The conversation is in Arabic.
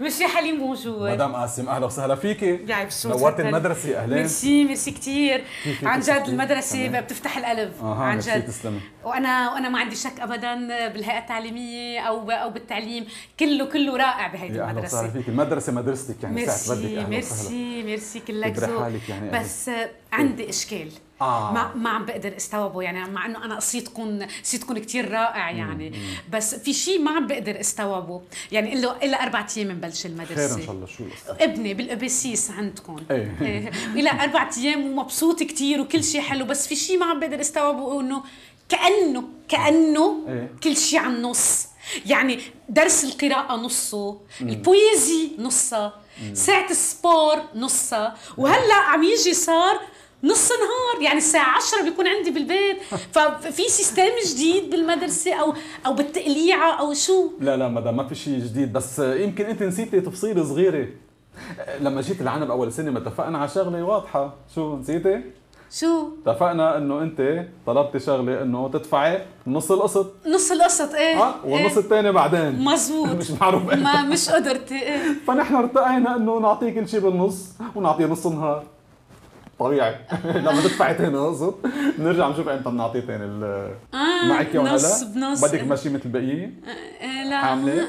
مسيو حليم موجود. مدام قاسم اهلا وسهلا فيكي. نورت المدرسه. اهلا. ميرسي ميرسي كثير عن جد. المدرسه بتفتح القلب عن جد. تسلمي. وانا ما عندي شك ابدا بالهيئه التعليميه او بالتعليم كله رائع بهيدي المدرسه. اهلا وسهلا فيكي. المدرسه مدرستك يعني ساعه بدك. اهلا ميرسي ميرسي كلك ذوق. يعني بس عندي اشكال ما عم بقدر استوعبه، يعني مع انه انا قصيدتكم كثير رائع يعني بس في شيء ما عم بقدر استوعبه، يعني الا 4 ايام بنبلش المدرسه. خير ان شاء الله. شو ابني بالابيسيس عندكم؟ ايه الى 4 ايام ومبسوط كثير وكل شيء حلو، بس في شيء ما عم بقدر استوعبه، انه كانه كل شيء على النص، يعني درس القراءة نصه، البويزي نصها، ساعة السبور نصها، وهلا عم يجي صار نص نهار، يعني الساعة 10 بيكون عندي بالبيت، ففي سيستم جديد بالمدرسة أو بالتقليعة أو شو؟ لا مدام ما في شيء جديد، بس يمكن أنت نسيتي تفصيلة صغيرة. لما جيت العنب أول سنة ما اتفقنا على شغلة واضحة، شو نسيتي؟ شو؟ اتفقنا انه انت طلبتي شغله انه تدفعي نص القسط. نص القسط ايه؟ والنص الثاني بعدين. مزبوط. مش معروف إيه؟ ما مش قدرتي ايه. فنحن ارتقينا انه نعطيه كل شيء بالنص ونعطيه نص النهار. طبيعي لما تدفعي ثاني قسط بنرجع بنشوف امتى بنعطيه ثاني معك يا ونلا. نص بنص بدك ماشي مثل البقيه؟ لا. عامله؟